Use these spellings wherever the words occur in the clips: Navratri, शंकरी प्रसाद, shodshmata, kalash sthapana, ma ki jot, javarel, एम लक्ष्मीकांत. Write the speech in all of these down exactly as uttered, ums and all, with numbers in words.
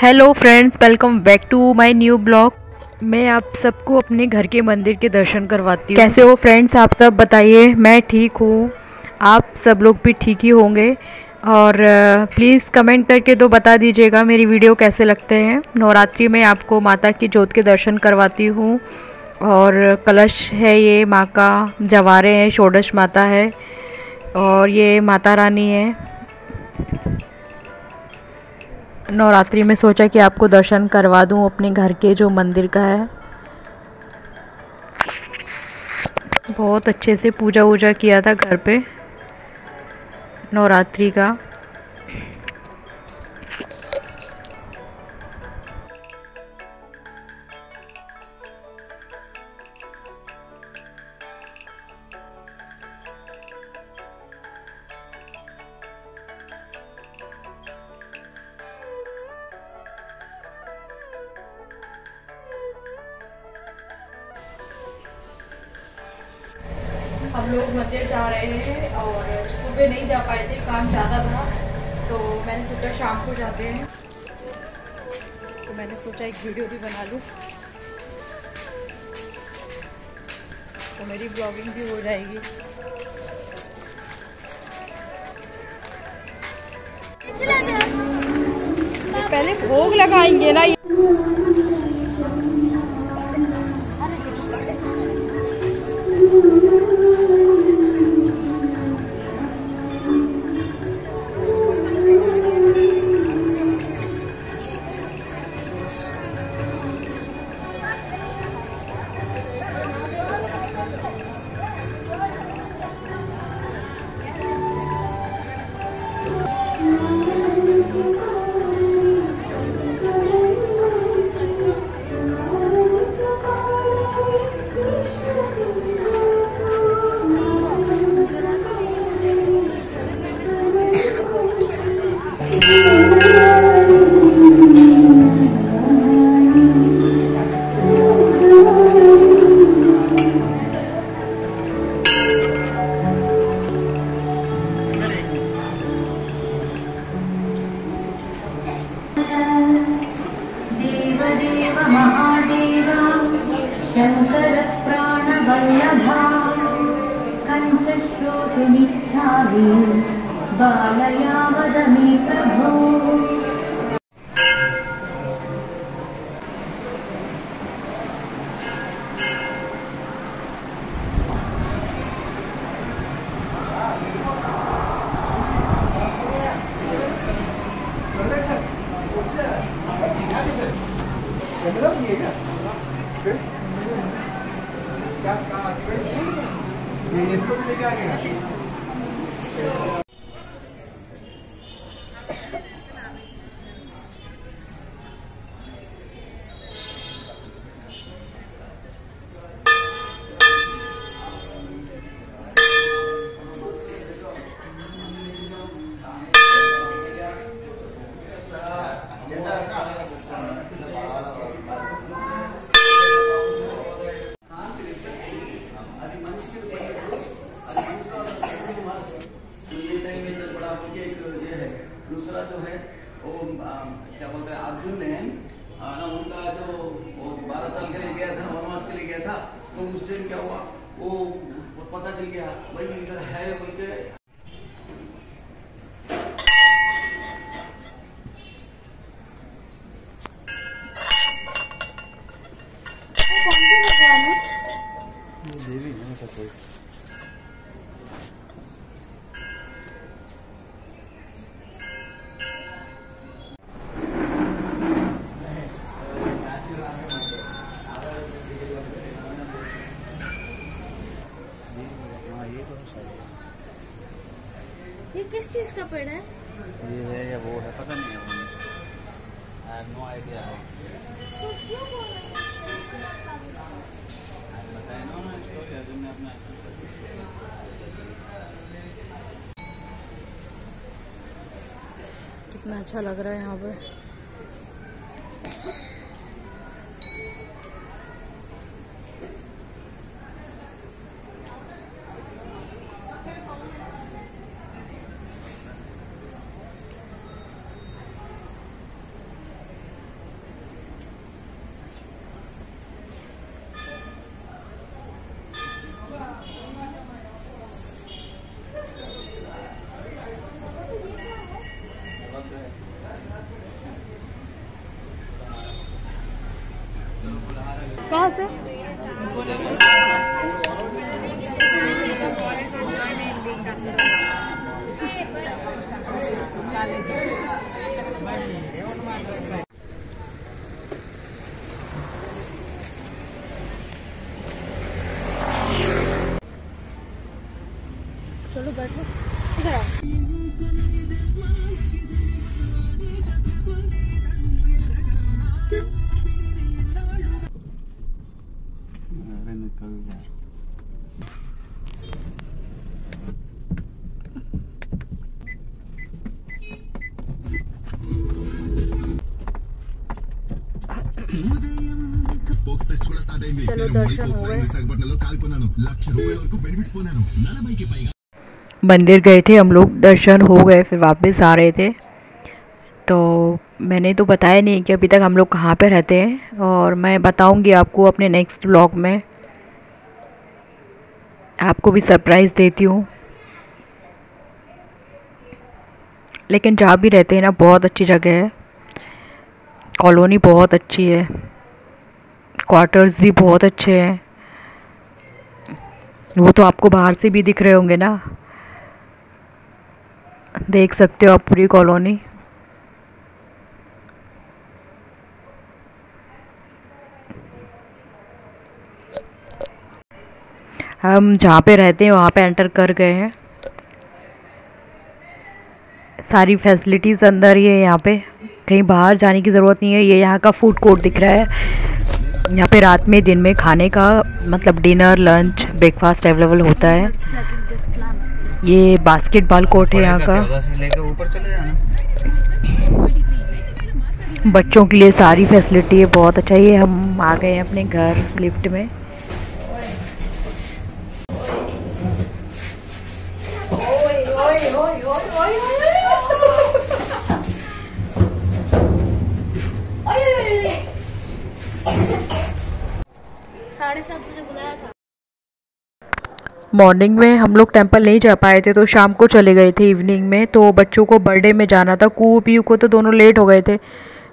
Hello friends, welcome back to my new blog. मैं आप सबको अपने घर के मंदिर के दर्शन करवाती हूँ। कैसे हो फ्रेंड्स आप सब, बताइए। मैं ठीक हूँ, आप सब लोग भी ठीक ही होंगे। और प्लीज़ कमेंट करके तो बता दीजिएगा मेरी वीडियो कैसे लगते हैं। नवरात्रि में आपको माता की जोत के दर्शन करवाती हूँ। और कलश है ये माँ का, जवारे हैं, षोडश माता है और ये माता रानी है। नवरात्रि में सोचा कि आपको दर्शन करवा दूं अपने घर के जो मंदिर का है। बहुत अच्छे से पूजा वूजा किया था घर पे नवरात्रि का। हम लोग मंदिर जा रहे हैं और सुबह नहीं जा पाए थे, काम ज़्यादा था, तो मैंने सोचा शाम को जाते हैं। तो मैंने सोचा एक वीडियो भी बना लूँ, तो मेरी ब्लॉगिंग भी हो जाएगी। तो पहले भोग लगाएंगे ना। इसको भी लेके आएंगे। पता चल गया वही इधर है बोलते। ये किस चीज का पेड़ है? ये है या वो है, पता नहीं है। I have no idea। तो क्यों बोल रहे हैं? बताए ना ना इसको, क्या तुमने अपना कितना अच्छा लग रहा है यहाँ पे। कहाँ से? चलो बैठो इधर आओ। चलो दर्शन हो गए, मंदिर गए थे हम लोग, दर्शन हो गए, फिर वापस आ रहे थे। तो मैंने तो बताया नहीं कि अभी तक हम लोग कहाँ पे रहते हैं, और मैं बताऊंगी आपको अपने नेक्स्ट व्लॉग में, आपको भी सरप्राइज़ देती हूँ। लेकिन जहाँ भी रहते हैं ना, बहुत अच्छी जगह है, कॉलोनी बहुत अच्छी है, क्वार्टर्स भी बहुत अच्छे हैं, वो तो आपको बाहर से भी दिख रहे होंगे ना, देख सकते हो आप पूरी कॉलोनी। हम जहाँ पे रहते हैं वहाँ पे एंटर कर गए हैं, सारी फैसिलिटीज़ अंदर ही है, यहाँ पे कहीं बाहर जाने की ज़रूरत नहीं है। ये यहाँ का फूड कोर्ट दिख रहा है, यहाँ पे रात में दिन में खाने का मतलब डिनर लंच ब्रेकफास्ट अवेलेबल होता है। ये बास्केटबॉल कोर्ट है यहाँ का, बच्चों के लिए सारी फैसिलिटी है, बहुत अच्छा। ये हम आ गए हैं अपने घर लिफ्ट में। साढ़े सात बजे बुलाया था। मॉर्निंग में हम लोग टेंपल नहीं जा पाए थे, तो शाम को चले गए थे इवनिंग में। तो बच्चों को बर्थडे में जाना था, कू पीयू को तो दोनों लेट हो गए थे,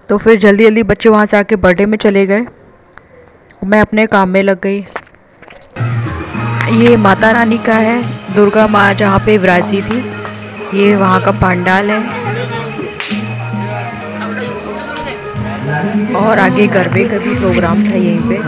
तो फिर जल्दी जल्दी बच्चे वहाँ से आके बर्थडे में चले गए, मैं अपने काम में लग गई। ये माता रानी का है, दुर्गा माँ जहाँ पे विराजी थी, ये वहाँ का पंडाल है, और आगे गरबे का भी प्रोग्राम था यहीं पे।